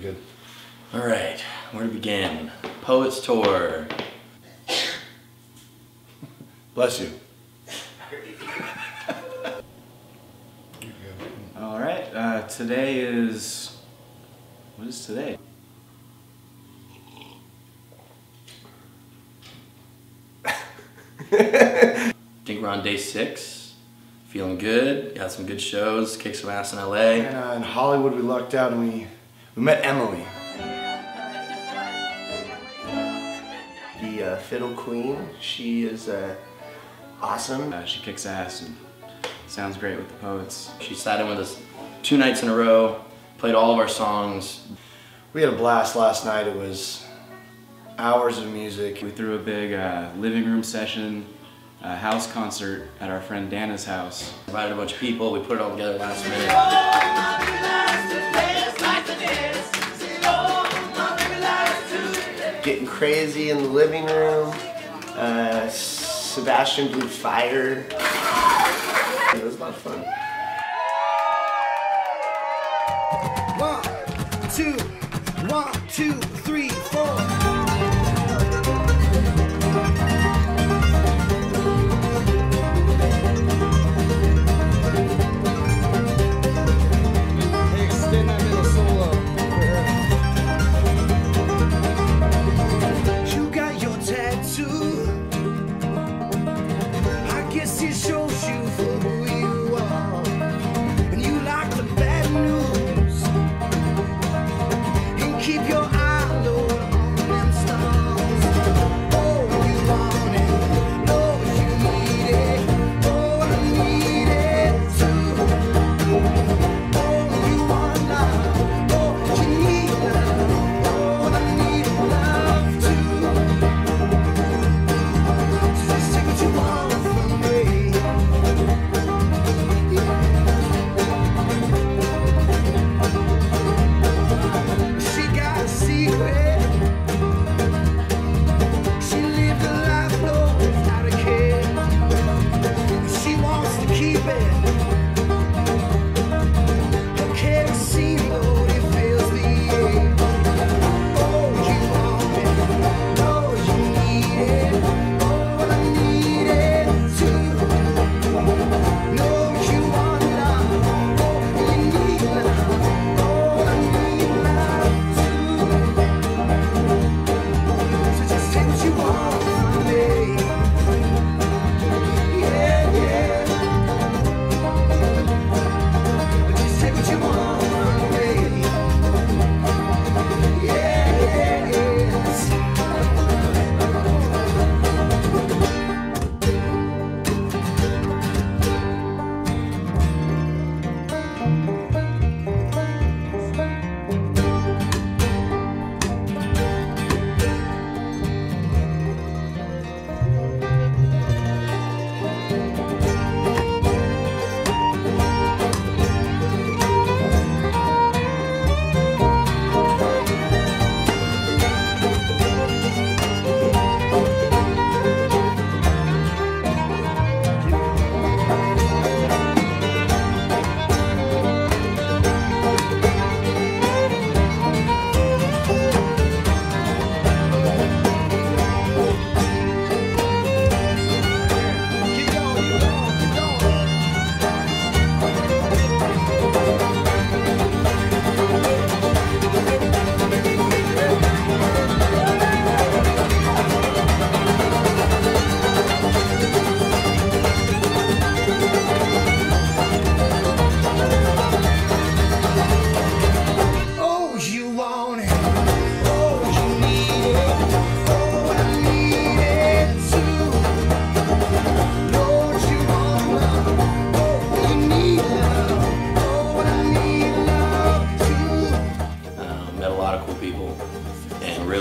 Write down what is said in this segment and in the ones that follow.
Good. All right, where to begin? Poets tour. Bless you. All right, today is, what is today? I think we're on day 6. Feeling good, got some good shows, kicked some ass in LA. And in Hollywood we lucked out and we met Emily. The fiddle queen, she is awesome. She kicks ass and sounds great with the Poets. She sat in with us 2 nights in a row, played all of our songs. We had a blast last night. It was hours of music. We threw a big living room session, a house concert at our friend Dana's house. Invited a bunch of people, we put it all together last minute. Getting crazy in the living room. Sebastian blew fire. It was a lot of fun. 1, 2, 1, 2, 3, 4.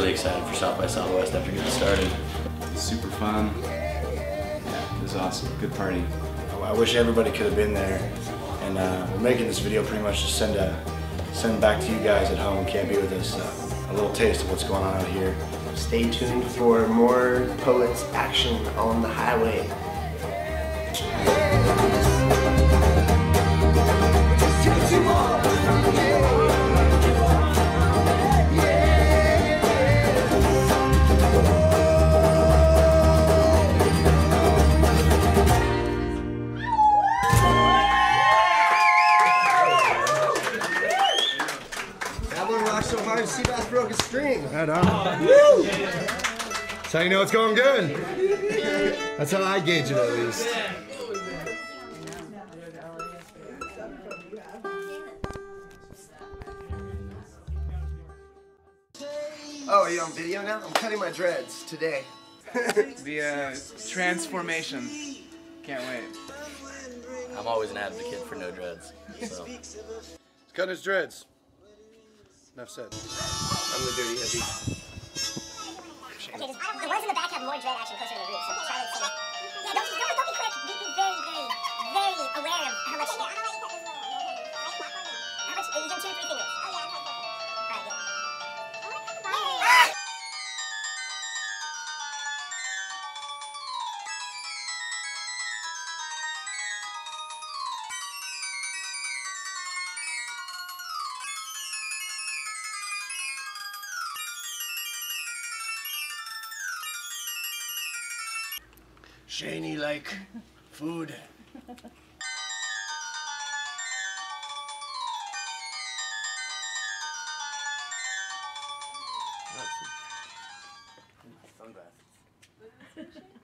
Excited for South by Southwest after getting started. Super fun. Yeah, it was awesome. Good party. I wish everybody could have been there. And we're making this video pretty much to send back to you guys at home who can't be with us a little taste of what's going on out here. Stay tuned for more Poets action on the highway. Josh so high, Seabass broke his string. Right on. Woo! That's how you know it's going good. That's how I gauge it, at least. Oh, are you on video now? I'm cutting my dreads today. the transformation. Can't wait. I'm always an advocate for no dreads. So. He's cutting his dreads. Enough said. I'm the dirty hippie. Okay, the ones in the back have more dread action closer to the roots, so try to see. Yeah, don't be quick. Be very, very, very aware of how much. How much? You can 2 or 3 fingers. Oh, yeah, I'm good. Shiny like food. Sunglasses.